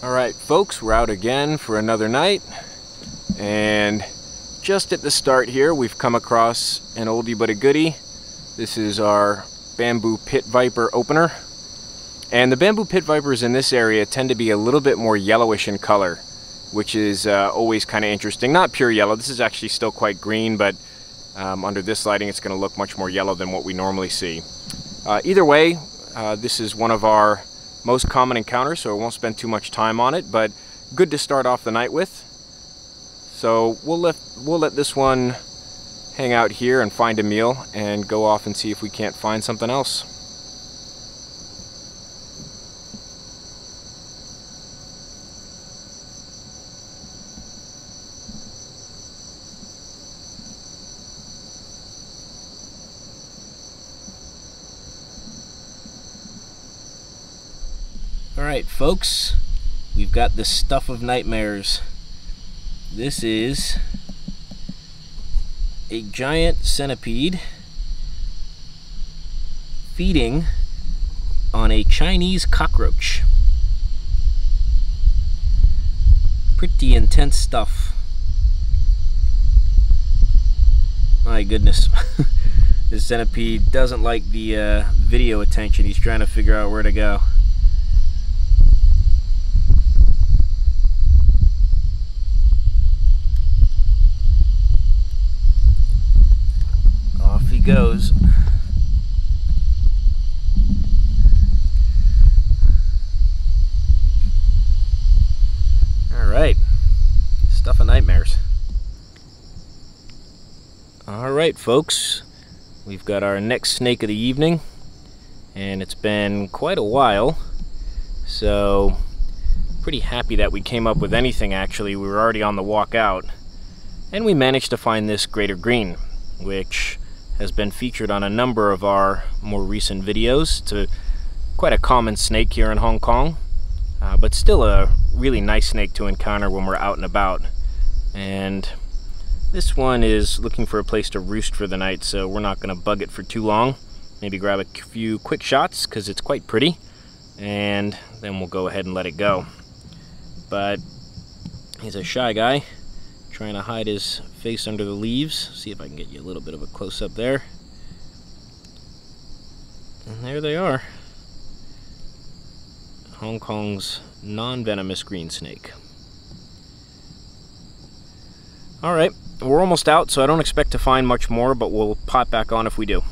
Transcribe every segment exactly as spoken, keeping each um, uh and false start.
All right, folks, we're out again for another night, and just at the start here we've come across an oldie but a goodie. This is our bamboo pit viper opener, and the bamboo pit vipers in this area tend to be a little bit more yellowish in color, which is uh, always kind of interesting. Not pure yellow, this is actually still quite green, but um, under this lighting it's going to look much more yellow than what we normally see. Uh, either way, uh, this is one of our most common encounter, so I won't spend too much time on it, but good to start off the night with. So we'll let, we'll let this one hang out here and find a meal and go off and see if we can't find something else. Alright folks, we've got the stuff of nightmares. This is a giant centipede feeding on a Chinese cockroach. Pretty intense stuff. My goodness. This centipede doesn't like the uh, video attention. He's trying to figure out where to go. Goes. All right, stuff of nightmares. All right, folks, we've got our next snake of the evening, and it's been quite a while, so pretty happy that we came up with anything. Actually, we were already on the walk out, and we managed to find this greater green, which has been featured on a number of our more recent videos. It's a, quite a common snake here in Hong Kong, uh, but still a really nice snake to encounter when we're out and about. And this one is looking for a place to roost for the night, so we're not gonna bug it for too long. Maybe grab a few quick shots, because it's quite pretty, and then we'll go ahead and let it go. But he's a shy guy, trying to hide his face under the leaves. See if I can get you a little bit of a close-up there. And there they are. Hong Kong's non-venomous green snake. Alright, we're almost out, so I don't expect to find much more, but we'll pop back on if we do.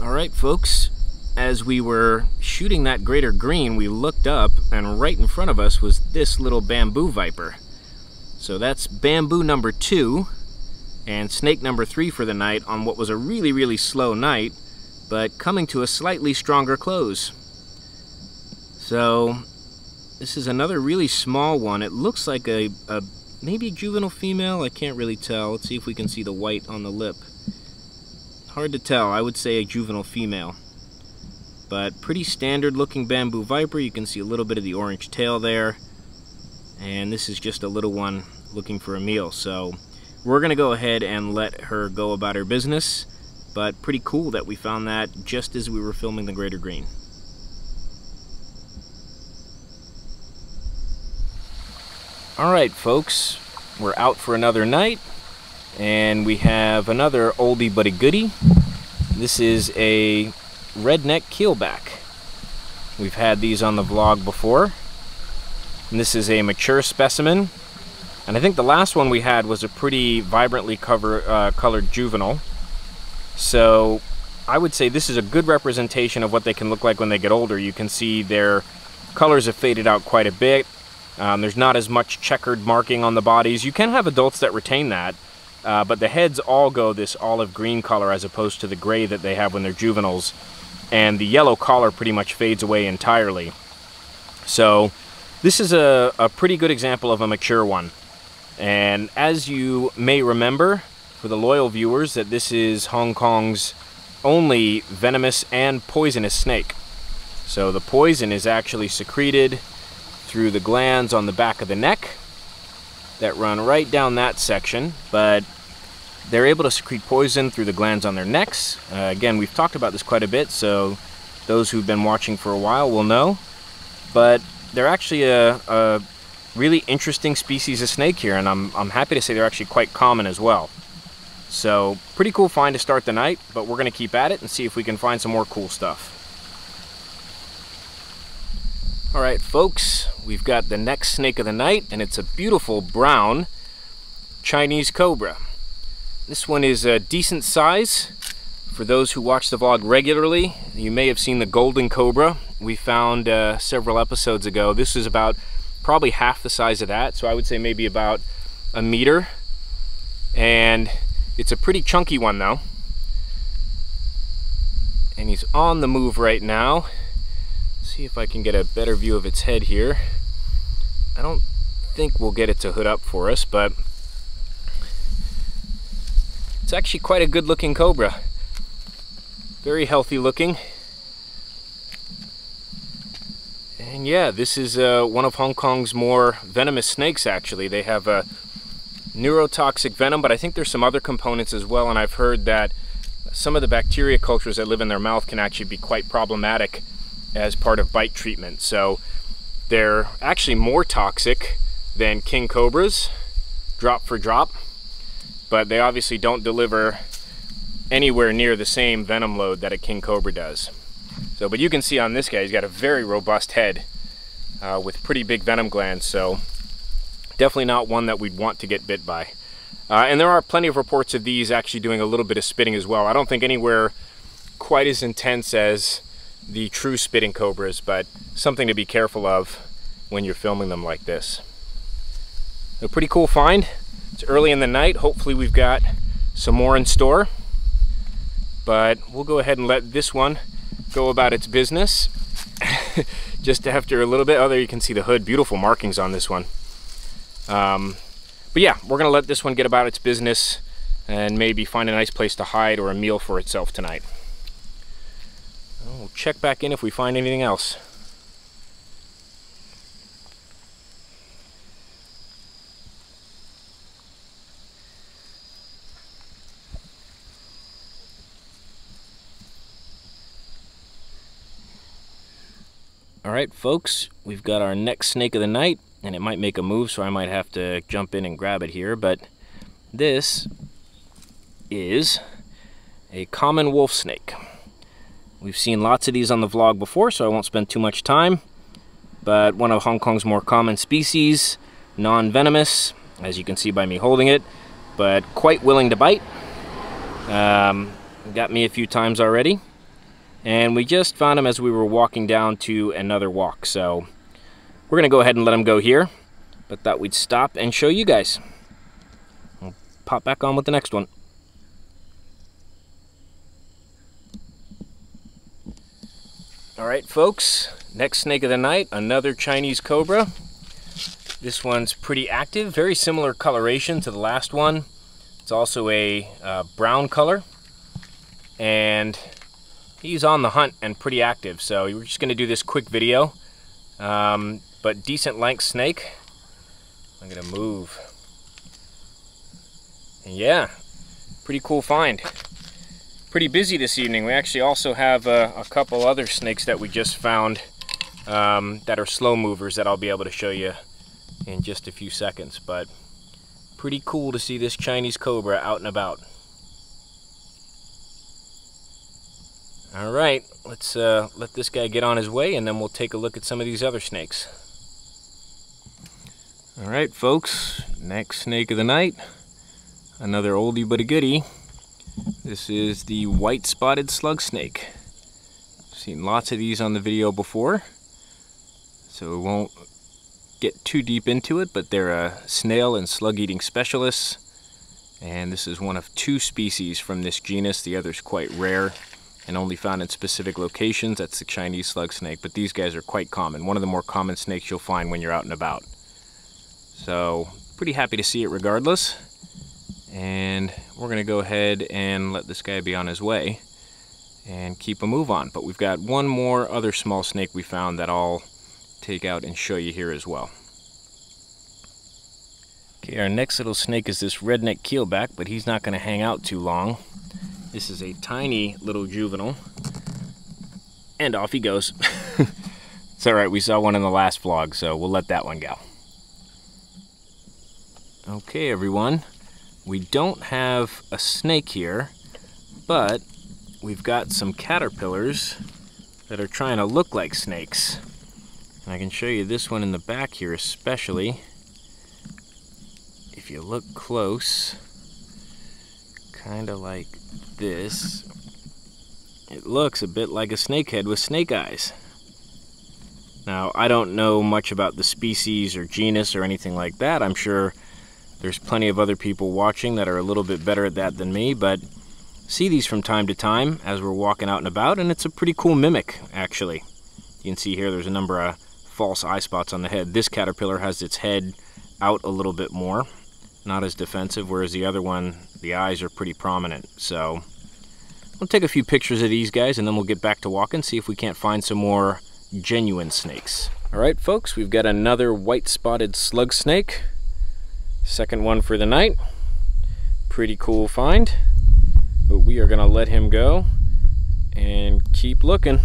Alright folks, as we were shooting that greater green, we looked up, and right in front of us was this little bamboo viper. So that's bamboo number two, and snake number three for the night on what was a really, really slow night, but coming to a slightly stronger close. So this is another really small one. It looks like a, a maybe a juvenile female, I can't really tell. Let's see if we can see the white on the lip. Hard to tell, I would say a juvenile female. But pretty standard looking bamboo viper. You can see a little bit of the orange tail there, and this is just a little one looking for a meal, so we're gonna go ahead and let her go about her business. But pretty cool that we found that just as we were filming the greater green. Alright folks, we're out for another night, and we have another oldie but a goodie. This is a redneck keelback. We've had these on the vlog before, and this is a mature specimen, and I think the last one we had was a pretty vibrantly cover, uh, colored juvenile. So I would say this is a good representation of what they can look like when they get older. You can see their colors have faded out quite a bit. Um, there's not as much checkered marking on the bodies. You can have adults that retain that, uh, but the heads all go this olive green color as opposed to the gray that they have when they're juveniles. And the yellow collar pretty much fades away entirely. So this is a, a pretty good example of a mature one. And as you may remember, for the loyal viewers, that this is Hong Kong's only venomous and poisonous snake. So the poison is actually secreted through the glands on the back of the neck that run right down that section, but they're able to secrete poison through the glands on their necks. Uh, again, we've talked about this quite a bit, so those who've been watching for a while will know. but they're actually a, a really interesting species of snake here, and I'm, I'm happy to say they're actually quite common as well. So pretty cool find to start the night, but we're gonna keep at it and see if we can find some more cool stuff. All right, folks, we've got the next snake of the night, and it's a beautiful brown Chinese cobra. This one is a decent size. For those who watch the vlog regularly, you may have seen the golden cobra we found uh, several episodes ago. This is about probably half the size of that, so I would say maybe about a meter. And it's a pretty chunky one though. And he's on the move right now. See if I can get a better view of its head here. I don't think we'll get it to hood up for us, but it's actually quite a good looking cobra. Very healthy looking. And yeah, this is uh, one of Hong Kong's more venomous snakes actually. They have a neurotoxic venom, but I think there's some other components as well, and I've heard that some of the bacteria cultures that live in their mouth can actually be quite problematic as part of bite treatment. So they're actually more toxic than king cobras, drop for drop, but they obviously don't deliver anywhere near the same venom load that a king cobra does. So, but you can see on this guy, he's got a very robust head uh, with pretty big venom glands, so definitely not one that we'd want to get bit by. Uh, and there are plenty of reports of these actually doing a little bit of spitting as well. I don't think anywhere quite as intense as the true spitting cobras, but something to be careful of when you're filming them like this. A pretty cool find. It's early in the night. Hopefully we've got some more in store, but we'll go ahead and let this one go about its business. Just after a little bit. Oh, there you can see the hood. Beautiful markings on this one. Um, but yeah, we're gonna let this one get about its business and maybe find a nice place to hide or a meal for itself tonight. We'll check back in if we find anything else. All right, folks, we've got our next snake of the night, and it might make a move, so I might have to jump in and grab it here, but this is a common wolf snake. We've seen lots of these on the vlog before, so I won't spend too much time, but one of Hong Kong's more common species, non-venomous, as you can see by me holding it, but quite willing to bite. Um, got me a few times already, and we just found him as we were walking down to another walk, so we're gonna go ahead and let him go here, but thought we'd stop and show you guys. We'll pop back on with the next one. All right, folks, next snake of the night, another Chinese cobra. This one's pretty active, very similar coloration to the last one. It's also a uh, brown color, and he's on the hunt and pretty active. So we're just gonna do this quick video, um, but decent length snake. I'm gonna move. And yeah, pretty cool find. Pretty busy this evening. We actually also have a, a couple other snakes that we just found um, that are slow movers that I'll be able to show you in just a few seconds, but pretty cool to see this Chinese cobra out and about. All right, let's uh, let this guy get on his way, and then we'll take a look at some of these other snakes. All right, folks, next snake of the night, another oldie but a goodie. This is the white-spotted slug snake. Seen lots of these on the video before, so we won't get too deep into it, but they're a snail and slug-eating specialist, and this is one of two species from this genus. The other's quite rare and only found in specific locations. That's the Chinese slug snake, but these guys are quite common. One of the more common snakes you'll find when you're out and about. So, pretty happy to see it regardless. And we're gonna go ahead and let this guy be on his way and keep a move on. But we've got one more other small snake we found that I'll take out and show you here as well. Okay, our next little snake is this redneck keelback, but he's not gonna hang out too long. This is a tiny little juvenile. And off he goes. It's all right, we saw one in the last vlog, so we'll let that one go. Okay, everyone. We don't have a snake here, but we've got some caterpillars that are trying to look like snakes. And I can show you this one in the back here especially. If you look close, kind of like this, it looks a bit like a snakehead with snake eyes. Now, I don't know much about the species or genus or anything like that. I'm sure there's plenty of other people watching that are a little bit better at that than me, but see these from time to time as we're walking out and about, and it's a pretty cool mimic, actually. You can see here there's a number of false eye spots on the head. This caterpillar has its head out a little bit more, not as defensive, whereas the other one, the eyes are pretty prominent. So we'll take a few pictures of these guys, and then we'll get back to walking, see if we can't find some more genuine snakes. All right, folks, we've got another white-spotted slug snake. Second one for the night. Pretty cool find, but we are gonna let him go and keep looking.